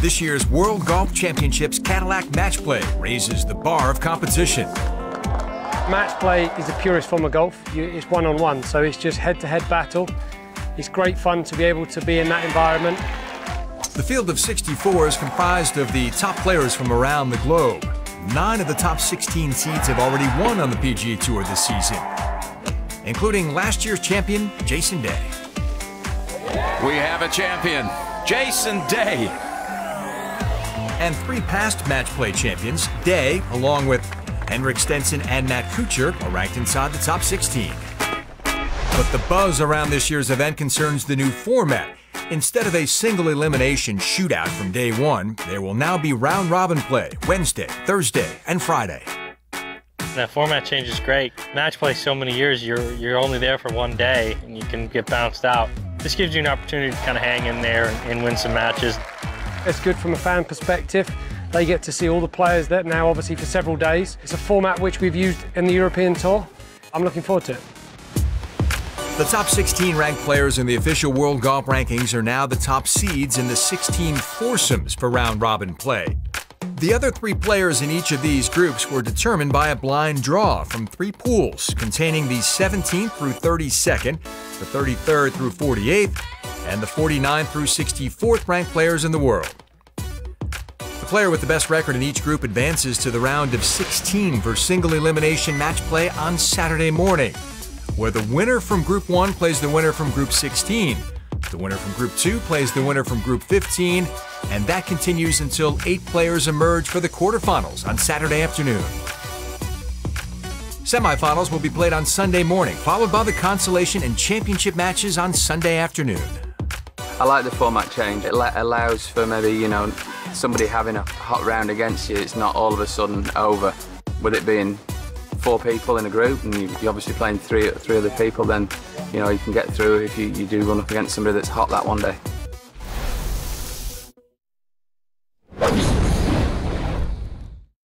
This year's World Golf Championships Cadillac Match Play raises the bar of competition. Match play is the purest form of golf. It's one-on-one, so it's just head-to-head battle. It's great fun to be able to be in that environment. The field of 64 is comprised of the top players from around the globe. 9 of the top 16 seeds have already won on the PGA Tour this season, including last year's champion, Jason Day. We have a champion, Jason Day. And 3 past match play champions, Day, along with Henrik Stenson and Matt Kuchar, are ranked inside the top 16. But the buzz around this year's event concerns the new format. Instead of a single elimination shootout from day one, there will now be round-robin play Wednesday, Thursday, and Friday. That format change is great. Match play so many years, you're only there for one day and you can get bounced out. This gives you an opportunity to kind of hang in there and win some matches. It's good from a fan perspective. They get to see all the players that now, obviously, for several days. It's a format which we've used in the European Tour. I'm looking forward to it. The top 16 ranked players in the official World Golf Rankings are now the top seeds in the 16 foursomes for round-robin play. The other 3 players in each of these groups were determined by a blind draw from 3 pools containing the 17th through 32nd, the 33rd through 48th, and the 49th through 64th ranked players in the world. The player with the best record in each group advances to the round of 16 for single elimination match play on Saturday morning, where the winner from Group 1 plays the winner from Group 16, the winner from Group 2 plays the winner from Group 15, and that continues until 8 players emerge for the quarterfinals on Saturday afternoon. Semifinals will be played on Sunday morning, followed by the consolation and championship matches on Sunday afternoon. I like the format change. It allows for maybe, you know, somebody having a hot round against you. It's not all of a sudden over. With it being 4 people in a group and you're obviously playing three other people, then you know you can get through if you do run up against somebody that's hot that one day.